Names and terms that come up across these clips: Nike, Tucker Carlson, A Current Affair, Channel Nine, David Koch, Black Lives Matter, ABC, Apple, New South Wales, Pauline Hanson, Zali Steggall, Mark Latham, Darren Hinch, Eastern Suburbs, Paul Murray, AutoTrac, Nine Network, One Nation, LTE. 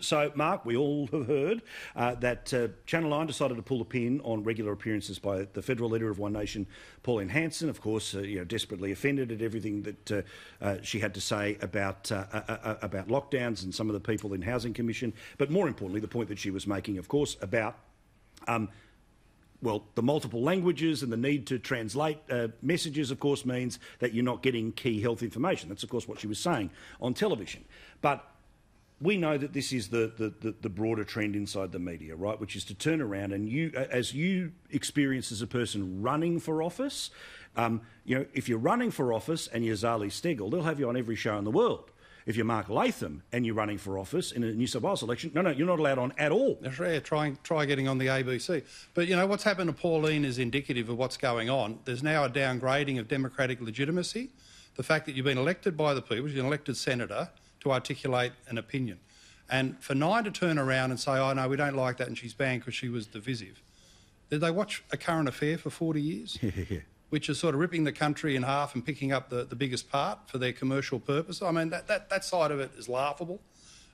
So, Mark, we all have heard that Channel 9 decided to pull the pin on regular appearances by the federal leader of One Nation, Pauline Hanson, of course, desperately offended at everything that she had to say about lockdowns and some of the people in Housing Commission, but more importantly, the point that she was making, of course, about well, the multiple languages and the need to translate messages, of course, means that you're not getting key health information. That's, of course, what she was saying on television. But we know that this is the broader trend inside the media, right, which is to turn around and you, as you experience as a person running for office, if you're running for office and you're Zali Steggall, they'll have you on every show in the world. If you're Mark Latham and you're running for office in a New South Wales election, no, you're not allowed on at all. That's rare. Try getting on the ABC. But, what's happened to Pauline is indicative of what's going on. There's now a downgrading of democratic legitimacy. The fact that you've been elected by the people, you're an elected senator, to articulate an opinion. And for Nine to turn around and say, oh, no, we don't like that, and she's banned because she was divisive. Did they watch A Current Affair for 40 years? Which is sort of ripping the country in half and picking up the biggest part for their commercial purpose. I mean, that side of it is laughable.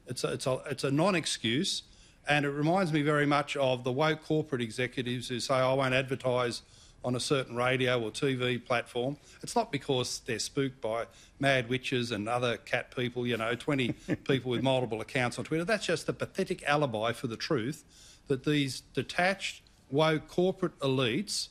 It's a non-excuse, and it reminds me very much of the woke corporate executives who say, I won't advertise on a certain radio or TV platform. It's not because they're spooked by mad witches and other cat people, 20 people with multiple accounts on Twitter. That's just a pathetic alibi for the truth that these detached woke corporate elites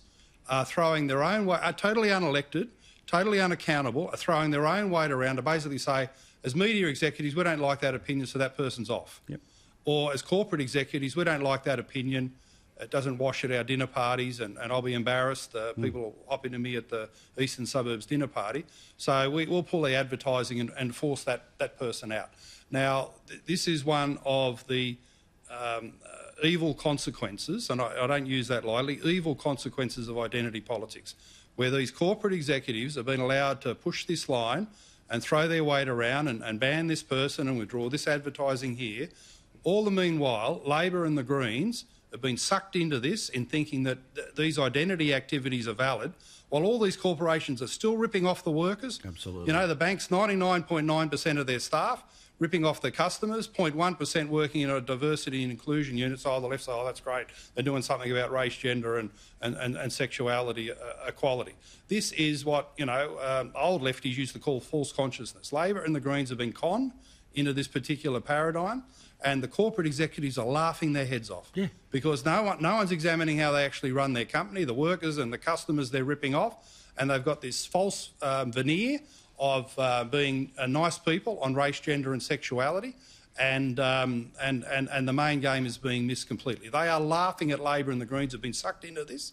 are throwing their own weight, are totally unelected, totally unaccountable, are throwing their own weight around to basically say, as media executives, we don't like that opinion, so that person's off. Yep. Or as corporate executives, we don't like that opinion, it doesn't wash at our dinner parties, and I'll be embarrassed. People will hop into me at the Eastern Suburbs dinner party. So we'll pull the advertising and force that person out. Now, this is one of the evil consequences, and I don't use that lightly, evil consequences of identity politics, where these corporate executives have been allowed to push this line and throw their weight around and ban this person and withdraw this advertising here. All the meanwhile, Labor and the Greens have been sucked into this in thinking that these identity activities are valid, while all these corporations are still ripping off the workers. Absolutely. The banks, 99.9% of their staff, ripping off the customers, 0.1% working in a diversity and inclusion unit. So the left side, that's great. They're doing something about race, gender and sexuality equality. This is what, old lefties used to call false consciousness. Labor and the Greens have been conned into this particular paradigm, and the corporate executives are laughing their heads off because no one's examining how they actually run their company, the workers and the customers they're ripping off, and they've got this false veneer of being nice people on race, gender and sexuality, and the main game is being missed completely. They are laughing at Labor and the Greens have been sucked into this,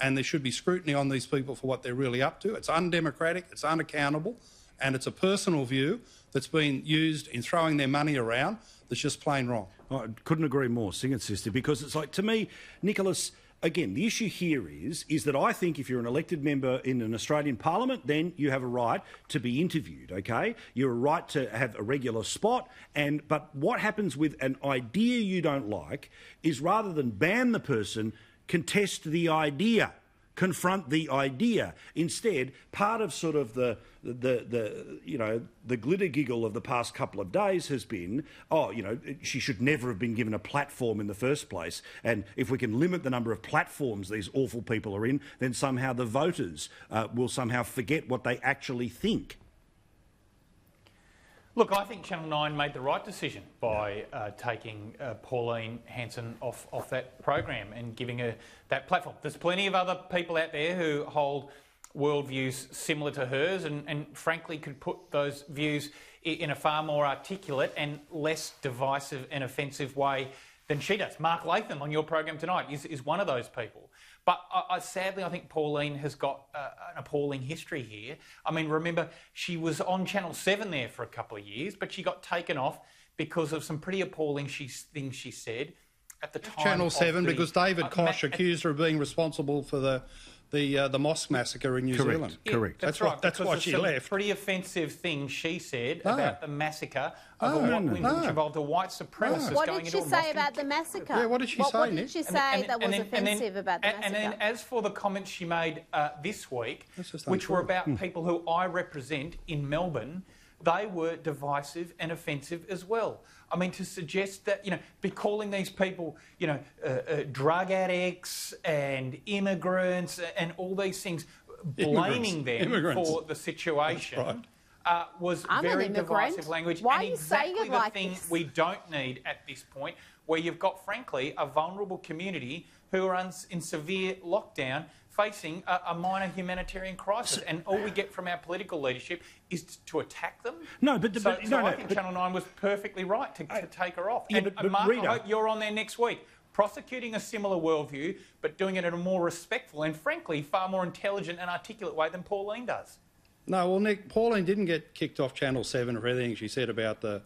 and there should be scrutiny on these people for what they're really up to. It's undemocratic, it's unaccountable, and it's a personal view that's been used in throwing their money around that's just plain wrong. I couldn't agree more, Singh and Sister, because it's like, to me, Nicholas, again, the issue here is that I think if you're an elected member in an Australian parliament, then you have a right to be interviewed, okay? You're a right to have a regular spot, but what happens with an idea you don't like is rather than ban the person, contest the idea, confront the idea. Instead, part of sort of the glitter giggle of the past couple of days has been, she should never have been given a platform in the first place, and if we can limit the number of platforms these awful people are in, then somehow the voters will somehow forget what they actually think. Look, I think Channel 9 made the right decision by taking Pauline Hanson off that program and giving her that platform. There's plenty of other people out there who hold worldviews similar to hers and frankly could put those views in a far more articulate and less divisive and offensive way than she does. Mark Latham on your program tonight is one of those people. But sadly, I think Pauline has got an appalling history here. I mean, remember, she was on Channel 7 there for a couple of years, but she got taken off because of some pretty appalling things she said at the time. Channel 7, because David Koch accused her of being responsible for the mosque massacre in New Zealand. Yeah, correct. That's right. That's why she left. Pretty offensive thing she said about the massacre of a white woman, which involved a white supremacist going into a mosque. What did she say about the massacre? Yeah, what did she say? What did she say that was offensive about the massacre? And then as for the comments she made this week, which were about people who I represent in Melbourne, they were divisive and offensive as well. I mean, to suggest that, be calling these people, drug addicts and immigrants and all these things, blaming them for the situation was very divisive language. Why and exactly the like thing this? We don't need at this point, where you've got, frankly, a vulnerable community who are in severe lockdown facing a minor humanitarian crisis, and all we get from our political leadership is to attack them. No, but... I think Channel 9 was perfectly right to take her off. Yeah, and, but Mark, I hope you're on there next week, prosecuting a similar worldview, but doing it in a more respectful and, frankly, far more intelligent and articulate way than Pauline does. No, well, Nick, Pauline didn't get kicked off Channel 7 for anything she said about the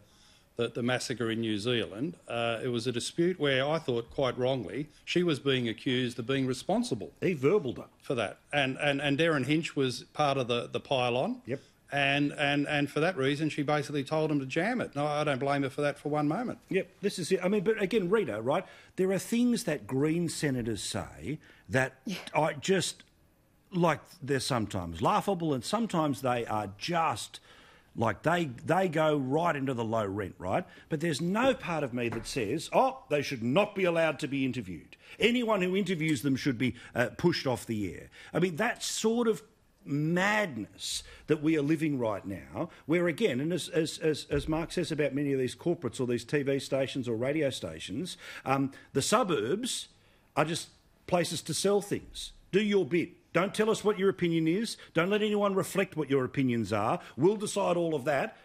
massacre in New Zealand. It was a dispute where I thought, quite wrongly, she was being accused of being responsible. He verbaled her for that, and Darren Hinch was part of the pile-on. Yep. And for that reason, she basically told him to jam it. No, I don't blame her for that for one moment. Yep, this is it. I mean, but again, Rita, right? There are things that Green senators say that I just like. They're sometimes laughable, and sometimes they are just. Like, they go right into the low rent, right? But there's no part of me that says, oh, they should not be allowed to be interviewed. Anyone who interviews them should be pushed off the air. I mean, that sort of madness that we are living right now, where, again, and as Mark says about many of these corporates or these TV stations or radio stations, the suburbs are just places to sell things. Do your bit. Don't tell us what your opinion is. Don't let anyone reflect what your opinions are. We'll decide all of that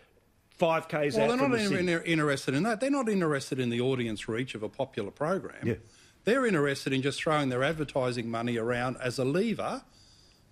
5Ks out from the city. Well, they're not interested in that. They're not interested in the audience reach of a popular program. Yeah. They're interested in just throwing their advertising money around as a lever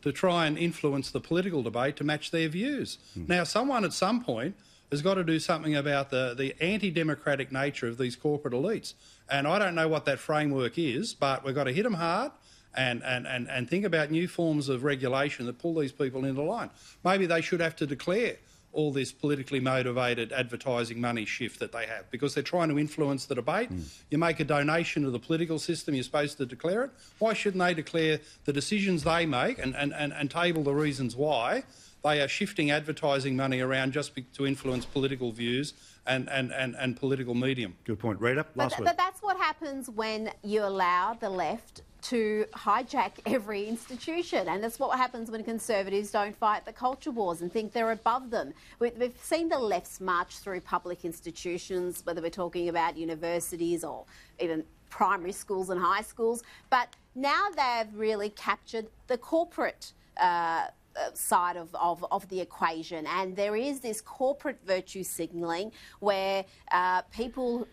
to try and influence the political debate to match their views. Mm. Now, someone at some point has got to do something about the anti-democratic nature of these corporate elites. And I don't know what that framework is, but we've got to hit them hard. And think about new forms of regulation that pull these people into line. Maybe they should have to declare all this politically motivated advertising money shift that they have because they're trying to influence the debate. Mm. You make a donation to the political system, you're supposed to declare it. Why shouldn't they declare the decisions they make and table the reasons why they are shifting advertising money around just to influence political views and political medium? Good point. Rita, last word. But that's what happens when you allow the left to hijack every institution, and that's what happens when conservatives don't fight the culture wars and think they're above them. We've seen the left's march through public institutions, whether we're talking about universities or even primary schools and high schools, but now they've really captured the corporate side of the equation, and there is this corporate virtue signalling where people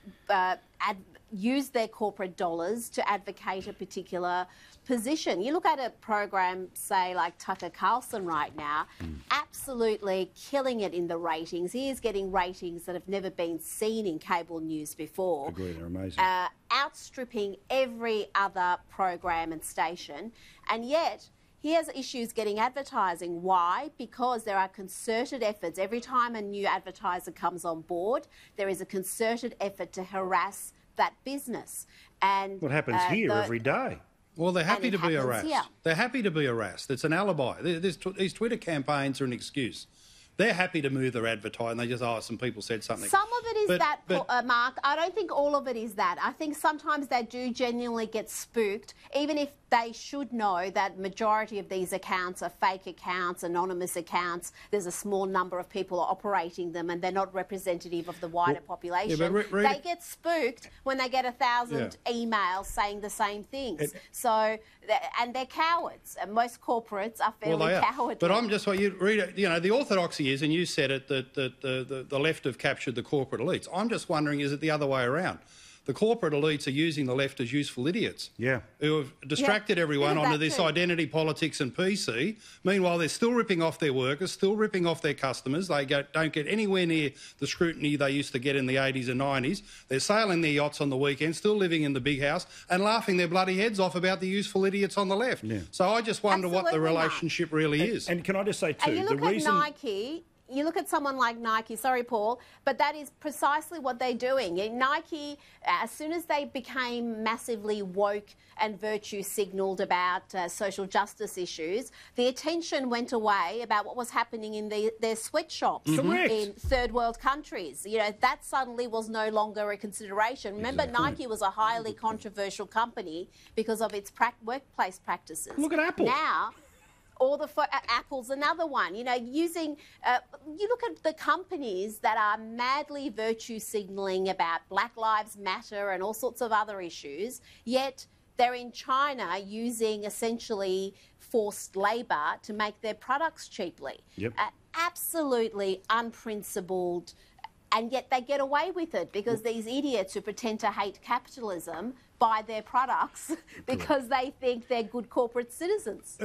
use their corporate dollars to advocate a particular position. You look at a program, say, like Tucker Carlson right now, absolutely killing it in the ratings. He is getting ratings that have never been seen in cable news before. Agreed, they're amazing. Outstripping every other program and station, and yet he has issues getting advertising. Why? Because there are concerted efforts. Every time a new advertiser comes on board, there is a concerted effort to harass that business. And what happens here every day? Well, they're happy to be harassed. Here. They're happy to be harassed. It's an alibi. These Twitter campaigns are an excuse. They're happy to move their advertising. They just, oh, some people said something. Some of it is Mark. I don't think all of it is that. I think sometimes they do genuinely get spooked, even if they should know that majority of these accounts are fake accounts, anonymous accounts. There's a small number of people operating them, and they're not representative of the wider population. Yeah, but they get spooked when they get 1,000 emails saying the same things. And they're cowards. And most corporates are fairly cowardly. But I'm just what you read. The orthodoxy is, and you said it, that the left have captured the corporate elites. I'm just wondering, is it the other way around? The corporate elites are using the left as useful idiots who have distracted everyone onto this identity politics and PC. Meanwhile, they're still ripping off their workers, still ripping off their customers. They don't get anywhere near the scrutiny they used to get in the 80s and 90s. They're sailing their yachts on the weekends, still living in the big house and laughing their bloody heads off about the useful idiots on the left. Yeah. So I just wonder what the relationship really is. And can I just say, too, the reason... Nike... you look at someone like Nike, sorry, Paul, but that is precisely what they're doing. In Nike, as soon as they became massively woke and virtue signalled about social justice issues, the attention went away about what was happening in their sweatshops in third world countries. You know, that suddenly was no longer a consideration. Remember, Nike was a highly controversial company because of its workplace practices. Look at Apple. Now... or Apple's another one, you know, using... you look at the companies that are madly virtue signalling about Black Lives Matter and all sorts of other issues, yet they're in China using essentially forced labour to make their products cheaply. Yep. Absolutely unprincipled, and yet they get away with it because these idiots who pretend to hate capitalism buy their products because they think they're good corporate citizens.